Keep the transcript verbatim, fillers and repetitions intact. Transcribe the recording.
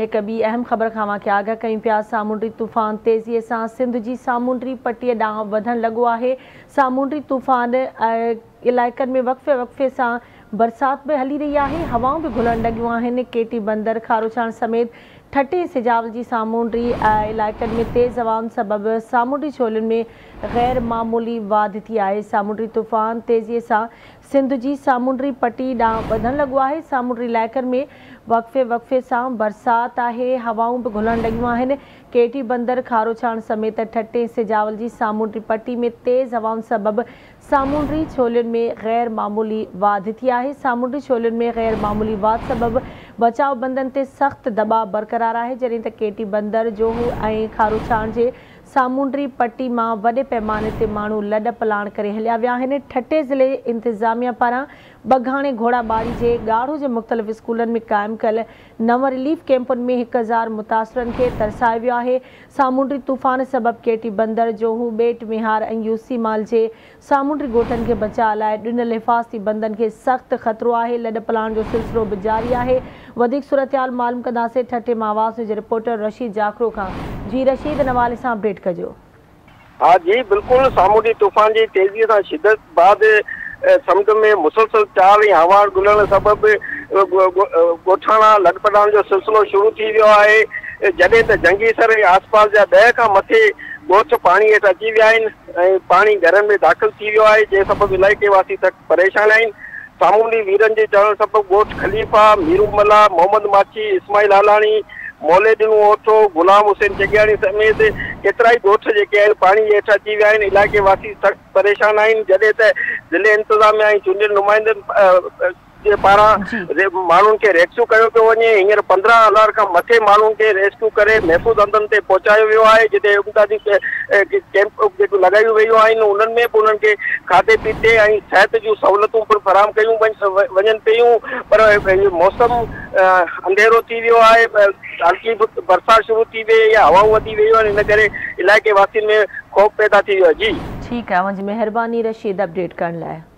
एक बी अहम ख़बर खां वा आगाह कयूं पिया। सामुंडी तूफ़ान तेज़ीअ सां सिंध जी सामुंडी पटीअ ॾांहुं वधण लॻो आहे। सामुंडी तूफ़ान इलाइक़नि में वक़्फ़े वक़्फ़े सां बरसात बि हली रही आहे। हवाऊं बि घुलण लॻियूं आहिनि। केटी बंदर खारोचाण समेत ठटे सिजाव जी सामुंडी इलाइक़नि में तेज़ हवाउनि सबबि सामुंडी छोलियुनि में गैर मामूली वाधि थी आहे। सामुंडी तूफ़ान तेज़ीअ सां सिंध जी सामुंडी पटी ॾांहुं वधण लॻो आहे। सामुंडी इलाइक़नि में वक़्फ़े वक़्फ़े सां बरसाति आहे। हवाऊं बि घुलण लॻियूं आहिनि। केटी बंदर खारोचाण समेत ठटे सिजावल जी सामुंडी पटी में तेज़ हवाउनि सबबि सामुंडी छोलियुनि में गैर मामूली वाधि थी आहे। सामुंडी छोलियुनि में गैर मामूली वाधि सबबि बचाव बंदनि ते सख़्त दबाव बरक़रार आहे। जॾहिं त केटी बंदर जोहू ऐं खारोचाण जे सामुंडी पटी मां वॾे पैमाने ते माण्हू लॾ पलाण करे हलिया विया आहिनि। ठटे ज़िले इंतिज़ामिया पारां बघाणे घोड़ाबारी जे ॻाढ़ो जे मुख़्तलिफ़ स्कूलनि में क़ाइमु कयल नव रिलीफ कैंपुनि में हिकु हज़ार मुतासिरनि खे तरसायो वियो आहे। सामुंडी तूफ़ान सबबि केटी बंदर जोहू बेट विहार ऐं यूसी माल जे सामुंडी ॻोठनि खे बचाइण लाइ ॾिनल हिफ़ाज़ती बंदनि खे सख़्तु ख़तरो आहे। लॾ पलाण जो सिलसिलो बि जारी आहे। वधीक सूरतहाल मालूम कंदासीं ठटे मां आवाज़ जे रिपोर्टर रशीद जाखरो खां। जी रशीद, इन हवाले सां अपडेट कजो। हाँ जी बिल्कुल, सामुंडी तूफ़ान की तेज़ी से शिदत बाद समुद्र में मुसलसल चाल या हवा गुलण सबब गोठाणा लड पलाण जो सिलसिलो शुरू थी वो है। जडे तो जंगीसर आसपास जहाँ दह का मथे गोठ पानी हेठ अची वह पानी घर में दाखिल थी वो है। जे सबब इलाइकेवासी तक परेशान आन। सामूंडी वीरन के चवण सबब गोठ खलीफा, मीरू मला, मोहम्मद माची, इस्माइल आलानी, मोलेदिनू ओठो, गुलाम हुसैन जगियाणी समेत केतरा ही गोठ जो पानी हेठ अची वह। इलाकेवासी सख्त परेशान आन। जडे त जिले इंतजामिया चूंडियल नुमाइंदन पारा मानून के रेस्क्यू करो पे वे। हिंसर पंद्रह हजार का मथे मानून के रेस्क्यू कर महफूज अंदन से पहुंचाया वो है। जिते उमदादी कैंप जो लगाई वो आन उनमें भी उन खाधे पीते सेहत जो सहूलतू भी फराम क्यों वन पियूं। पर मौसम अंधेरो थी वो है। हल्की बरसात शुरू थी वे या हवाओं वह इन कर इलाके वासियों में खौफ पैदा थी वो। जी ठीक है, मुझे मेहरबानी रशीद अपडेट कर।